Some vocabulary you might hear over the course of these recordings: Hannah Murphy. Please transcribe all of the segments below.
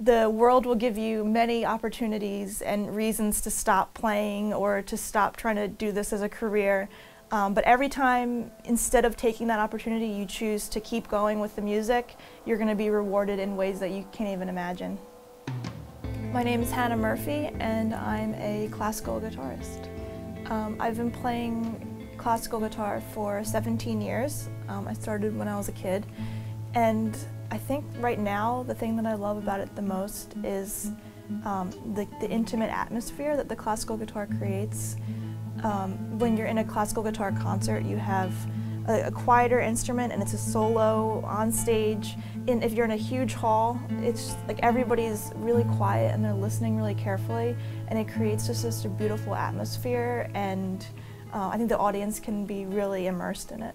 the world will give you many opportunities and reasons to stop playing or to stop trying to do this as a career. But every time, instead of taking that opportunity, you choose to keep going with the music, you're going to be rewarded in ways that you can't even imagine. My name is Hannah Murphy, and I'm a classical guitarist. I've been playing classical guitar for 17 years. I started when I was a kid, and I think right now the thing that I love about it the most is the intimate atmosphere that the classical guitar creates. When you're in a classical guitar concert, you have a quieter instrument and it's a solo on stage. And if you're in a huge hall, it's like everybody's really quiet and they're listening really carefully, and it creates just such a beautiful atmosphere, and I think the audience can be really immersed in it.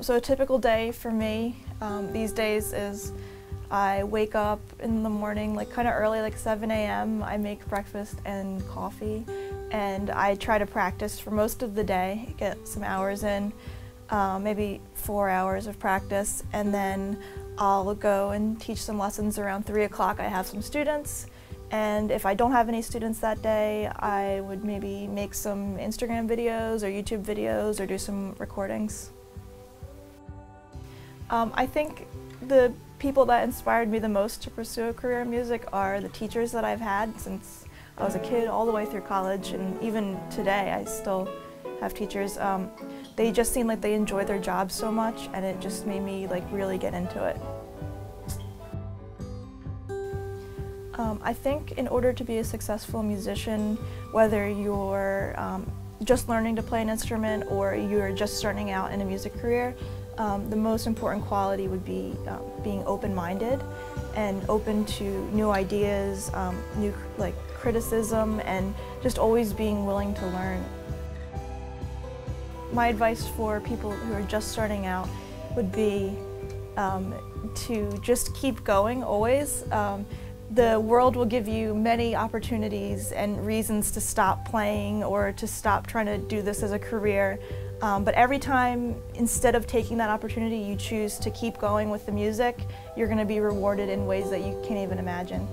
So a typical day for me these days is I wake up in the morning, like kind of early, like 7 a.m. I make breakfast and coffee, and I try to practice for most of the day, get some hours in, maybe 4 hours of practice, and then I'll go and teach some lessons around 3 o'clock. I have some students, and if I don't have any students that day, I would maybe make some Instagram videos or YouTube videos or do some recordings. I think the people that inspired me the most to pursue a career in music are the teachers that I've had since I was a kid all the way through college, and even today I still have teachers. They just seem like they enjoy their job so much, and it just made me like really get into it. I think in order to be a successful musician, whether you're just learning to play an instrument or you're just starting out in a music career, the most important quality would be being open-minded and open to new ideas, new criticism, and just always being willing to learn. My advice for people who are just starting out would be to just keep going always. The world will give you many opportunities and reasons to stop playing or to stop trying to do this as a career. But every time, instead of taking that opportunity, you choose to keep going with the music, you're going to be rewarded in ways that you can't even imagine.